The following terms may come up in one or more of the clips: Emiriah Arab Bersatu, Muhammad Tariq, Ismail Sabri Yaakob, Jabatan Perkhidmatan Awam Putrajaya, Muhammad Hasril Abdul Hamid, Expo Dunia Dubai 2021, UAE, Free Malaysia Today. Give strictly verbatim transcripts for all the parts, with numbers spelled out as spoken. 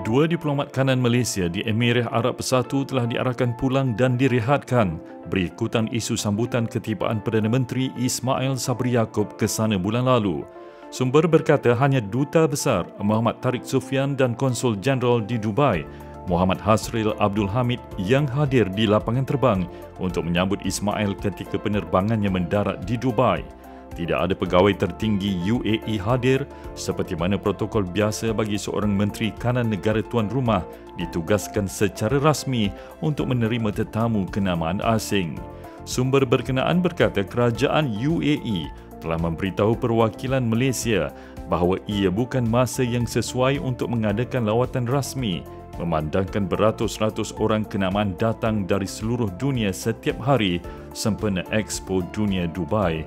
Dua diplomat kanan Malaysia di Emiriah Arab Bersatu telah diarahkan pulang dan direhatkan berikutan isu sambutan ketibaan Perdana Menteri Ismail Sabri Yaakob ke sana bulan lalu. Sumber berkata hanya Duta Besar Muhammad Tariq Sufian dan Konsul Jeneral di Dubai, Muhammad Hasril Abdul Hamid yang hadir di lapangan terbang untuk menyambut Ismail ketika penerbangannya mendarat di Dubai. Tidak ada pegawai tertinggi U A E hadir seperti mana protokol biasa bagi seorang menteri kanan negara tuan rumah ditugaskan secara rasmi untuk menerima tetamu kenamaan asing. Sumber berkenaan berkata kerajaan U A E telah memberitahu perwakilan Malaysia bahawa ia bukan masa yang sesuai untuk mengadakan lawatan rasmi, memandangkan beratus-ratus orang kenamaan datang dari seluruh dunia setiap hari sempena Expo Dunia Dubai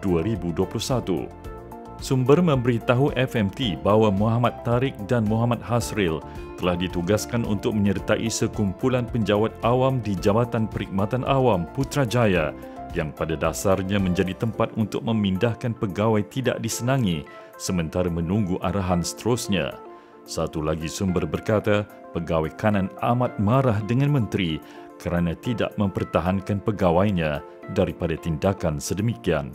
dua ribu dua puluh satu. Sumber memberitahu F M T bahawa Muhammad Tariq dan Muhammad Hasril telah ditugaskan untuk menyertai sekumpulan penjawat awam di Jabatan Perkhidmatan Awam Putrajaya yang pada dasarnya menjadi tempat untuk memindahkan pegawai tidak disenangi sementara menunggu arahan seterusnya. Satu lagi sumber berkata, pegawai kanan amat marah dengan menteri kerana tidak mempertahankan pegawainya daripada tindakan sedemikian.